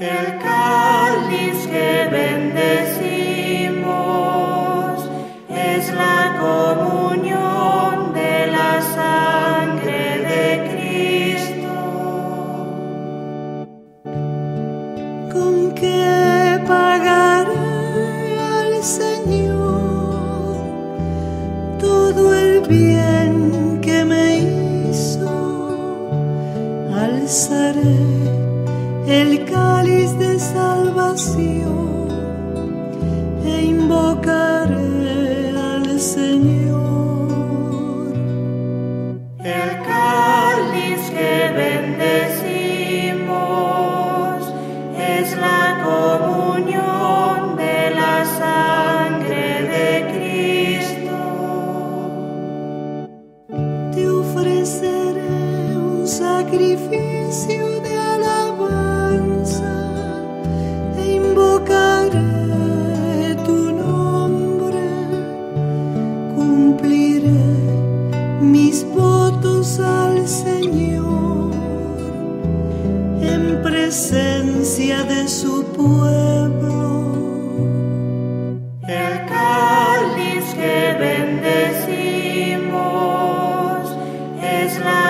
el cáliz que bendecimos es la comunión de la sangre de Cristo. ¿Con qué pagaré al Señor todo el bien que me hizo? Alzaré el cáliz de salvación e invocaré al Señor. El cáliz que bendecimos es la comunión de la sangre de Cristo. Te ofreceré un sacrificio de presencia de su pueblo. El cáliz que bendecimos es la